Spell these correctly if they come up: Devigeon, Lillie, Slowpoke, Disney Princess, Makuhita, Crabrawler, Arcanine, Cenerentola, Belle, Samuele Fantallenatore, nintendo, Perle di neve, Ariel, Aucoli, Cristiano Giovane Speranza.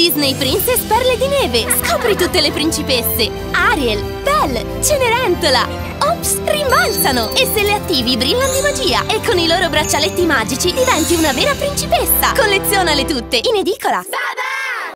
Disney Princess Perle di neve! Scopri tutte le principesse! Ariel, Belle, Cenerentola! Ops, rimbalzano! E se le attivi brillano di magia! E con i loro braccialetti magici diventi una vera principessa! Collezionale tutte in edicola!